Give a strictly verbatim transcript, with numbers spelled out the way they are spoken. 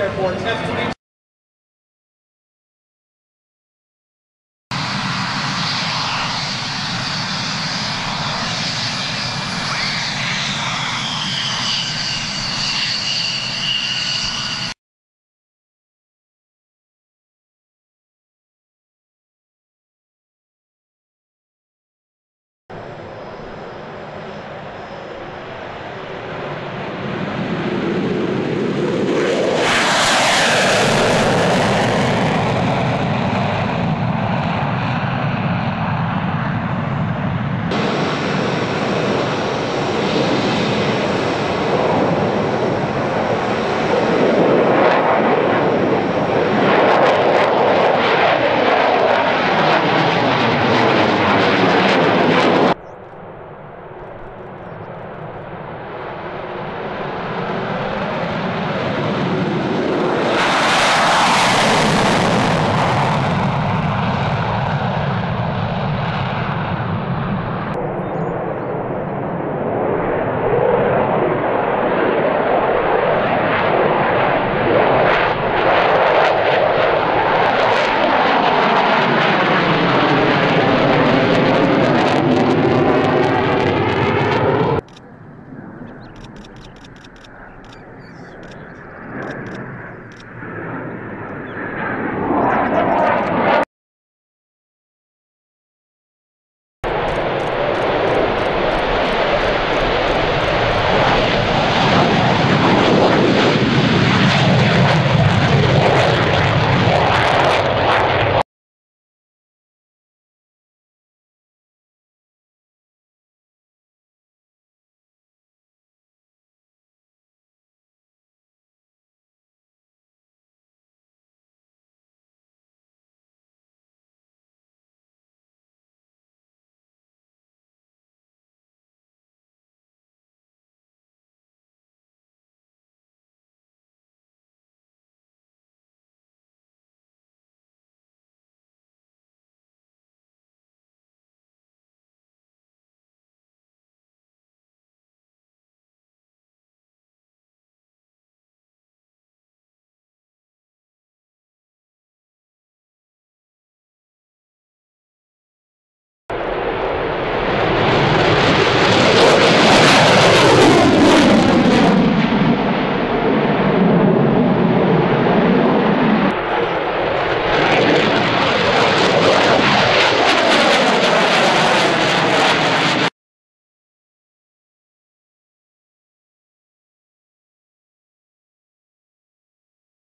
Airport, F twenty-two.